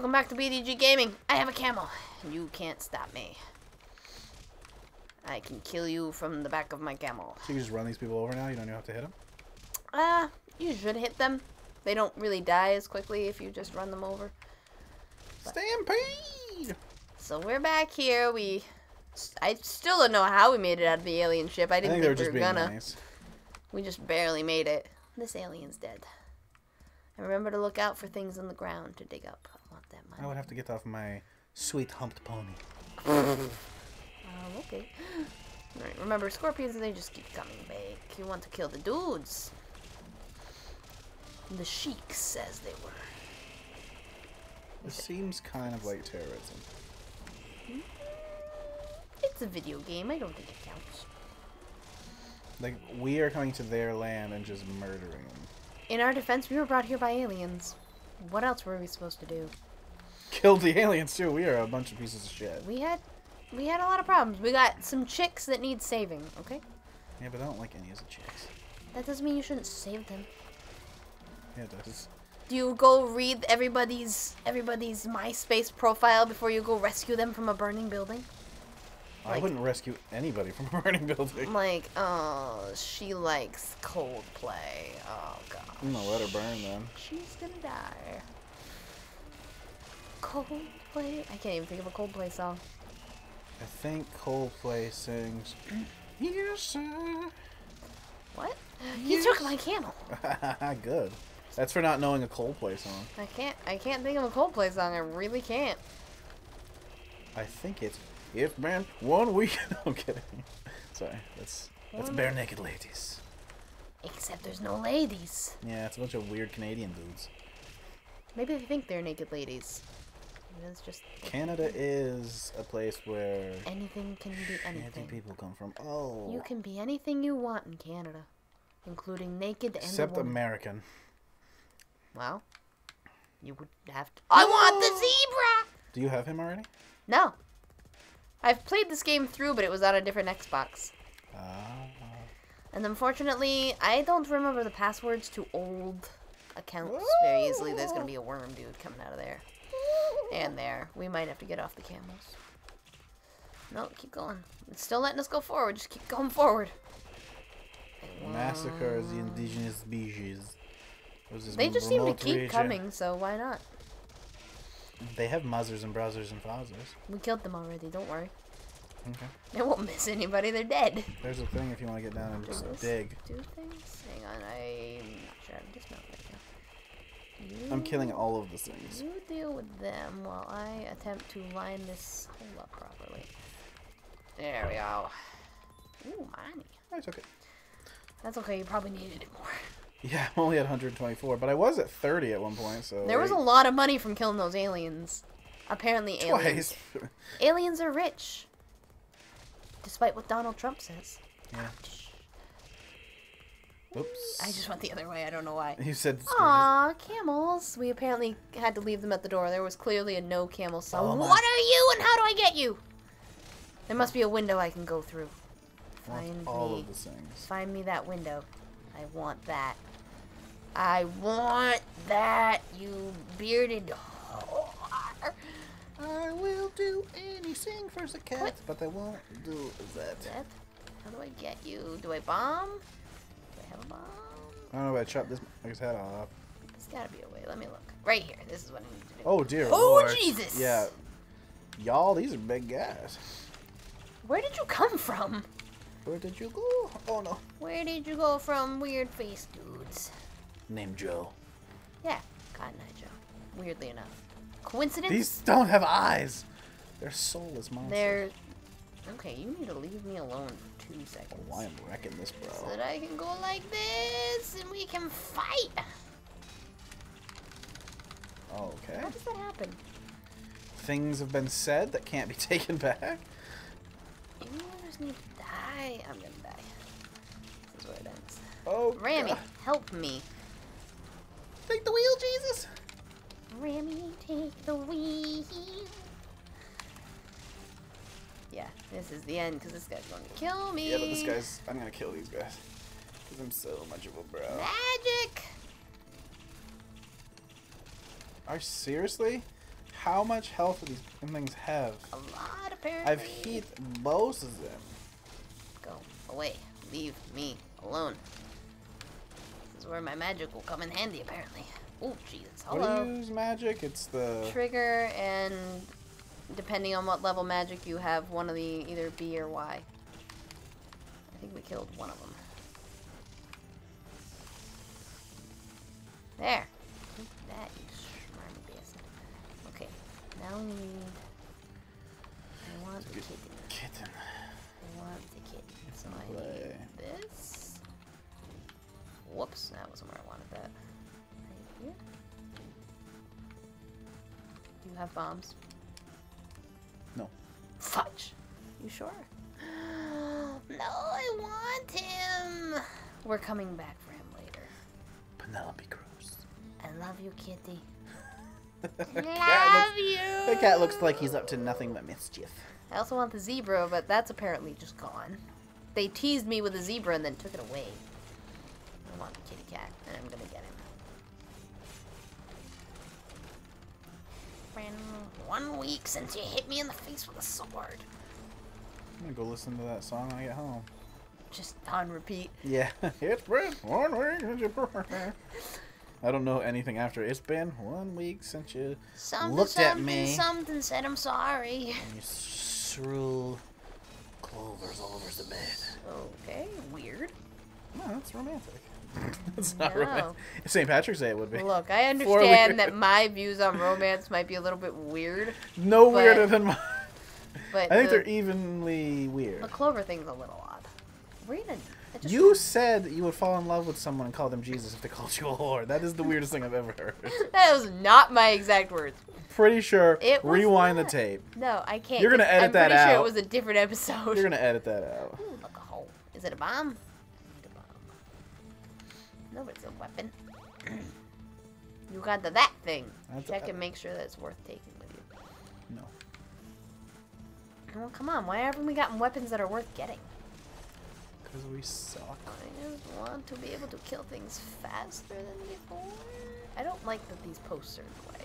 Welcome back to BDG Gaming. I have a camel. You can't stop me. I can kill you from the back of my camel. So you just run these people over now? You don't even have to hit them? You should hit them. They don't really die as quickly if you just run them over. But. Stampede! So we're back here. I still don't know how we made it out of the alien ship. I think we were just being nice. We just barely made it. This alien's dead. And remember to look out for things on the ground to dig up. I want that money. I would have to get off my sweet humped pony. Okay. Alright, remember scorpions, they just keep coming back. You want to kill the dudes. The sheiks, as they were. This seems kind of like terrorism. It's a video game. I don't think it counts. Like, we are coming to their land and just murdering them. In our defense, we were brought here by aliens. What else were we supposed to do? Kill the aliens, too. We are a bunch of pieces of shit. We had a lot of problems. We got some chicks that need saving, okay? Yeah, but I don't like any of the chicks. That doesn't mean you shouldn't save them. Yeah, it does. Do you go read everybody's MySpace profile before you go rescue them from a burning building? Like, I wouldn't rescue anybody from a burning building. Like, oh, she likes Coldplay. Oh, gosh. I'm gonna let her burn, then. She's gonna die. Coldplay? I can't even think of a Coldplay song. I think Coldplay sings, "Yes, sir." What? Yes. You took my camel. Good. That's for not knowing a Coldplay song. I can't think of a Coldplay song. I really can't. I think it's "If Man One Week." I'm kidding. Sorry. That's Bare Naked Ladies. Except there's no ladies. Yeah, it's a bunch of weird Canadian dudes. Maybe they think they're naked ladies. It's just Canada is a place where anything can be anything. People come from. Oh, you can be anything you want in Canada, including naked and except American. Well, you would have to. I want the zebra. Do you have him already? No, I've played this game through, but it was on a different Xbox. And unfortunately, I don't remember the passwords to old accounts very easily. There's gonna be a worm dude coming out of there. And there. We might have to get off the camels. No, keep going. It's still letting us go forward. Just keep going forward. Massacre the indigenous species. They just seem to keep coming, so why not? They have muzzers and browsers and fathers. We killed them already, don't worry. Okay. They won't miss anybody, they're dead. There's a thing if you want to get down and just dig. Do things? Hang on, I'm not sure. I'm just not right now. I'm killing all of the things. You deal with them while I attempt to line this hole up properly. There we go. Ooh, money. That's okay. That's okay, you probably needed it more. Yeah, I'm only at 124, but I was at 30 at one point, so... There was a lot of money from killing those aliens. Apparently aliens. Twice. Aliens are rich. Despite what Donald Trump says. Yeah. Ouch. Oops. I just went the other way. I don't know why. You said... Aw, camels. We apparently had to leave them at the door. There was clearly a no camel sign. Oh, what are you and how do I get you? There must be a window I can go through. Find me that window. I want that. I want that, you bearded whore. I will do anything for the cat, what? But I won't do that. How do I get you? Do I bomb? I don't know if I chopped this nigga's head off. There's gotta be a way. Let me look. Right here. This is what I need to do. Oh, dear. Oh, Lord. Jesus. Yeah. Y'all, these are big guys. Where did you come from? Where did you go? Oh, no. Where did you go from, weird-faced dudes? Named Joe. Yeah. Cotton-Eye Joe. Weirdly enough. Coincidence? These don't have eyes. They're soulless monsters. They're... Okay, you need to leave me alone. 2 seconds. Why am I wrecking this, bro? So that I can go like this and we can fight. Okay. How does that happen? Things have been said that can't be taken back. You just need to die. I'm gonna die. This is where it ends. Oh, Rammy, God. Help me. Take the wheel, Jesus. Rammy, take the wheel. Yeah, this is the end because this guy's going to kill me. Yeah, but this guy's... I'm going to kill these guys because I'm so much of a bro. Magic! Are seriously? How much health do these things have? A lot, apparently. I've hit both of them. Go away. Leave me alone. This is where my magic will come in handy, apparently. Oh, Jesus. Hello. What is magic? It's the... trigger, and depending on what level magic you have, one of the either B or Y. I think we killed one of them. There. That is smarmy bastard. Okay. Now we need... I want the kitten. Kitten. I want the kitten. So I need this. Whoops. That wasn't where I wanted that. Right here. Do you have bombs? No. Fudge. You sure? No, I want him. We're coming back for him later. Penelope Gross. I love you, kitty. Love you! The cat looks like he's up to nothing but mischief. I also want the zebra, but that's apparently just gone. They teased me with a zebra and then took it away. I want the kitty cat, and I'm gonna get him. Been 1 week since you hit me in the face with a sword. I'm gonna go listen to that song when I get home. Just on repeat. Yeah. It's been 1 week since you... I don't know anything after. It's been 1 week since you looked at me. Something said I'm sorry. And you threw clovers all over the bed. Okay, weird. No, that's romantic. That's not romantic. If St. Patrick's Day, it would be. Look, I understand that my views on romance might be a little bit weird. No, but weirder than mine. But I think they're evenly weird. The clover thing's a little odd. You said you would fall in love with someone and call them Jesus if they called you a whore. That is the weirdest thing I've ever heard. That was not my exact words. Pretty sure. It was Rewind the tape. No, I can't. You're going to edit that out. I'm pretty sure it was a different episode. You're going to edit that out. Ooh, look, a hole. Is it a bomb? It's a bomb. No, but it's a weapon. You got the that thing. Check and make sure that it's worth taking with you. No. Well, come on. Why haven't we gotten weapons that are worth getting? Because we suck. I just want to be able to kill things faster than before. I don't like that these posts are in the way.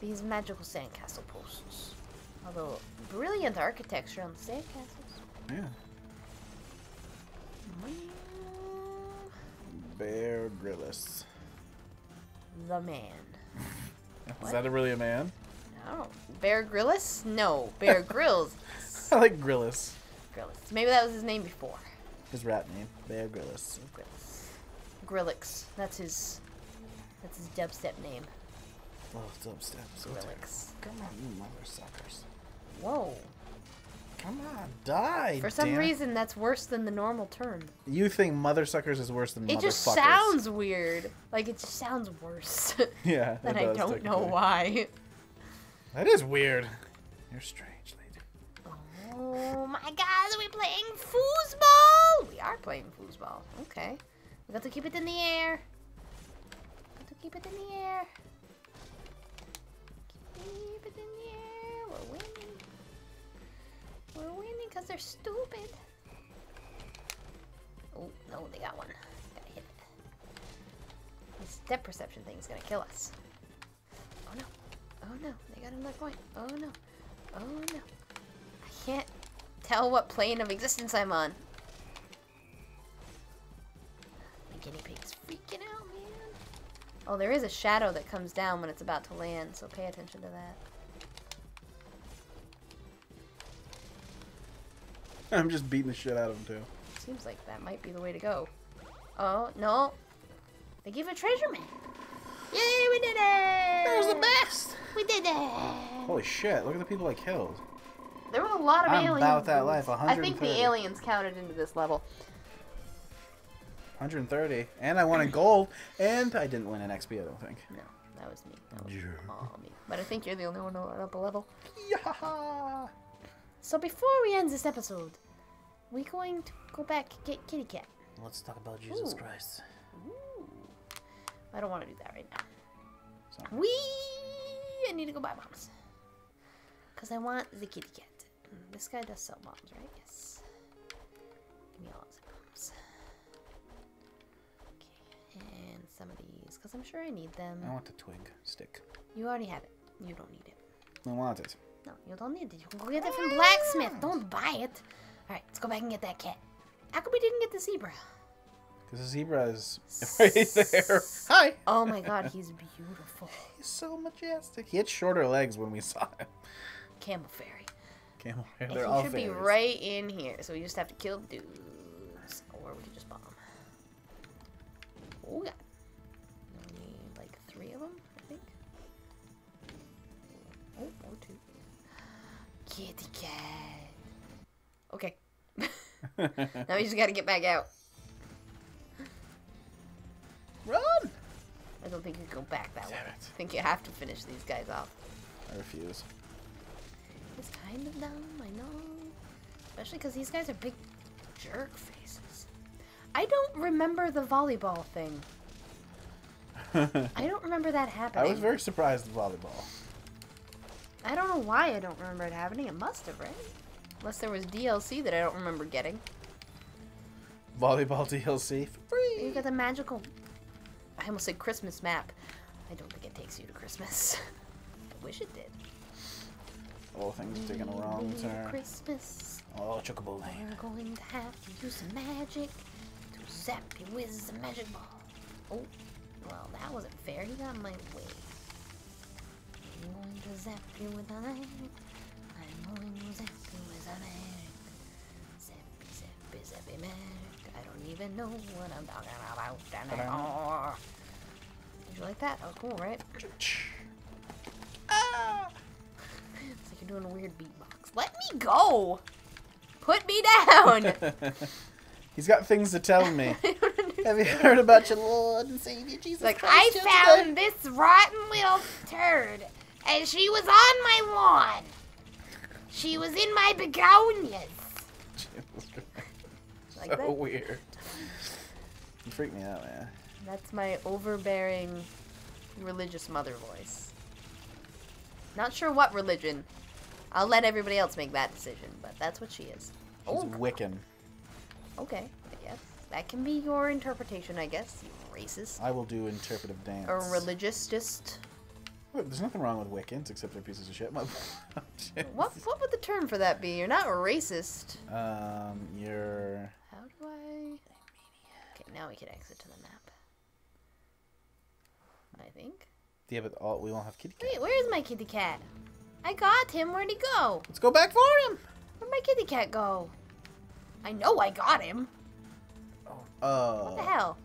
These magical sandcastle posts. Although, brilliant architecture on the sandcastles. Yeah. Bear Grylls. The man. Is that really a man? No. Bear Grylls? No. Bear Grylls. I like Grylls. Grylls. Maybe that was his name before. His rap name, Bear Grylls. Grylls. That's his dubstep name. Oh, dubstep. So Grylls. Come on, you mother suckers. Whoa. Come on, die. For some reason, that's worse than the normal term. You think mother suckers is worse than motherfuckers? It just sounds weird. Like it just sounds worse. Yeah. And I don't know why. That is weird. You're strange. Oh my God, are we playing foosball? We are playing foosball. Okay. We got to keep it in the air. Got to keep it in the air. Keep it in the air. We're winning. We're winning because they're stupid. Oh, no, they got one. Gotta hit it. This step perception thing's gonna kill us. Oh no. Oh no. They got another coin. Oh no. Oh no. Can't tell what plane of existence I'm on. The guinea pig's freaking out, man. Oh, there is a shadow that comes down when it's about to land, so pay attention to that. I'm just beating the shit out of him, too. Seems like that might be the way to go. Oh, no. They gave a treasure map. Yay, we did it! That was the best! We did it! Holy shit, look at the people I killed. There were a lot of aliens. About that life, 130. I think the aliens counted into this level. 130. And I wanted gold, and I didn't win an XP, I don't think. No, that was me. That was all me. But I think you're the only one up a level. Yeah. So before we end this episode, we're going to go back and get Kitty Cat. Let's talk about Jesus Christ. Ooh. I don't want to do that right now. Sorry. I need to go buy bombs. Because I want the kitty cat. This guy does sell bombs, right? Yes. Give me all those bombs. Okay, and some of these, because I'm sure I need them. I want the twig stick. You already have it. You don't need it. I want it. No, you don't need it. You can go get it from Blacksmith. Don't buy it. Alright, let's go back and get that cat. How come we didn't get the zebra? Because the zebra is right there. Hi! Oh my god, he's beautiful. He's so majestic. He had shorter legs when we saw him. Camel fairy. Camel fairy. They're all fairies. He should be right in here. So we just have to kill dudes. Or we can just bomb. Oh god. We need like 3 of them, I think. Oh, or 2. Kitty cat. Okay. Now we just gotta get back out. Run! I don't think you can go back that way. Damn it. I think you have to finish these guys off. I refuse. It's kind of dumb, I know. Especially because these guys are big jerk faces. I don't remember the volleyball thing. I don't remember that happening. I was very surprised at volleyball. I don't know why I don't remember it happening. It must have, right? Unless there was DLC that I don't remember getting. Volleyball DLC for free! You got the magical... I almost said Christmas map. I don't think it takes you to Christmas. I wish it did. Oh, things taking a wrong turn. Christmas. Oh, Chocobo Lane. We're going to have to use some magic to zap you with the magic ball. Oh, well, that wasn't fair. He got my way. I'm going to zap you with a magic. I'm going to zap you with a magic. Zappy, zappy, zappy magic. I don't even know what I'm talking about anymore. Did you like that? Oh, cool, right? Ah! It's like you're doing a weird beatbox. Let me go! Put me down! He's got things to tell me. Have you heard about your Lord and Savior Jesus Christ? I found this rotten little turd, and she was on my lawn. She was in my begonias. Like so weird. You freak me out, man. That's my overbearing religious mother voice. Not sure what religion. I'll let everybody else make that decision, but that's what she is. She's Wiccan. Okay, I guess. That can be your interpretation, I guess. You racist. I will do interpretive dance. Or religiousist. Look, there's nothing wrong with Wiccans except they're pieces of shit. What would the term for that be? You're not racist. You're... How do I... Okay, now we can exit to the map. I think. Yeah, but we won't have kitty cat. Wait, where is my kitty cat? I got him. Where'd he go? Let's go back for him. Where'd my kitty cat go? I know I got him. Oh. What the hell?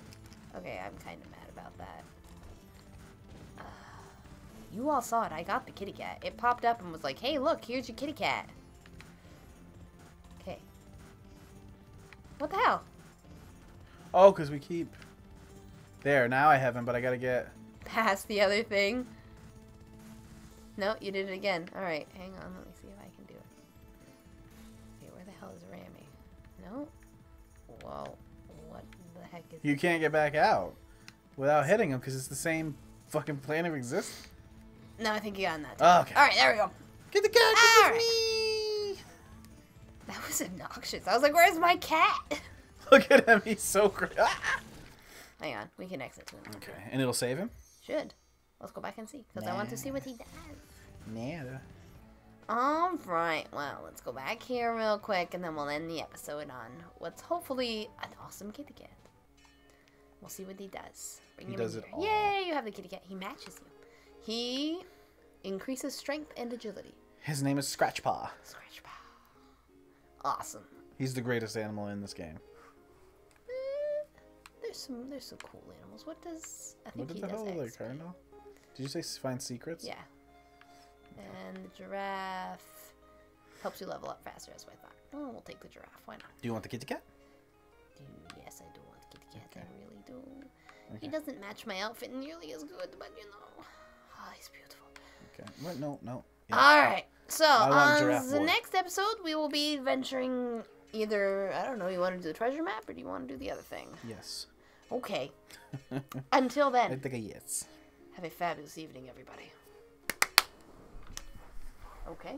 Okay, I'm kind of mad about that. You all saw it. I got the kitty cat. It popped up and was like, hey, look, here's your kitty cat. Okay. What the hell? Oh, because we keep... There, now I have him, but I gotta get... Past the other thing? No, you did it again. Alright, hang on. Let me see if I can do it. Okay, where the hell is Rami? No? Whoa. What the heck is... You can't get back out without hitting him, because it's the same fucking plane of existence. No, I think you got that. Oh, okay. All right, there we go. Get the cat. Get me. That was obnoxious. I was like, "Where's my cat?" Look at him. He's so crazy. Ah! Hang on, we can exit to him. Okay, and it'll save him. Should. Let's go back and see, because I want to see what he does. Nah. All right. Well, let's go back here real quick, and then we'll end the episode on what's hopefully an awesome kitty cat. We'll see what he does. Bring him in here. Yay! You have the kitty cat. He matches you. He increases strength and agility. His name is Scratchpaw. Scratchpaw. Awesome. He's the greatest animal in this game. There's some cool animals. What does I think he does? What the hell is a cardinal? Did you say find secrets? Yeah. And the giraffe helps you level up faster. That's what I thought. Oh, we'll take the giraffe. Why not? Do you want the kitty cat? Yes, I do want the kitty cat. Okay. I really do. Okay. He doesn't match my outfit nearly as good, but you know. Oh, he's beautiful. Okay. What? No. Yeah. All right. So, on the next episode, we will be venturing either, I don't know, you want to do the treasure map or do you want to do the other thing? Yes. Okay. Until then. I think a yes. Have a fabulous evening, everybody. Okay.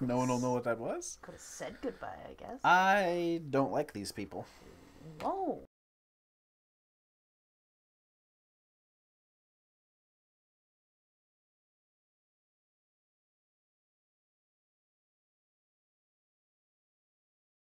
No one will know what that was. Could have said goodbye, I guess. I don't like these people. Whoa.